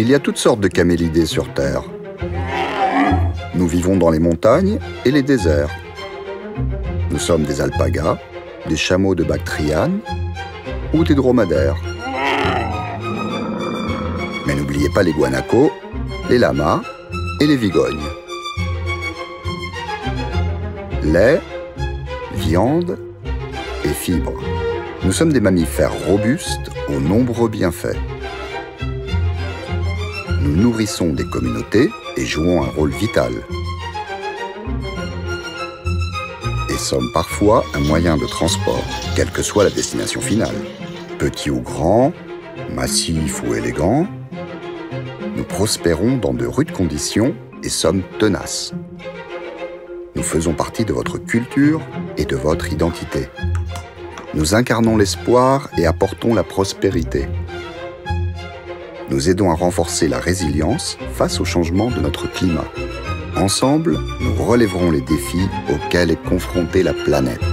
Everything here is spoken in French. Il y a toutes sortes de camélidés sur Terre. Nous vivons dans les montagnes et les déserts. Nous sommes des alpagas, des chameaux de Bactrien ou des dromadaires. Mais n'oubliez pas les guanacos, les lamas et les vigognes. Lait, viande et fibres. Nous sommes des mammifères robustes aux nombreux bienfaits. Nous nourrissons des communautés et jouons un rôle vital. Et sommes parfois un moyen de transport, quelle que soit la destination finale. Petits ou grands, massifs ou élégants, nous prospérons dans de rudes conditions et sommes tenaces. Nous faisons partie de votre culture et de votre identité. Nous incarnons l'espoir et apportons la prospérité. Nous aidons à renforcer la résilience face aux changements de notre climat. Ensemble, nous relèverons les défis auxquels est confrontée la planète.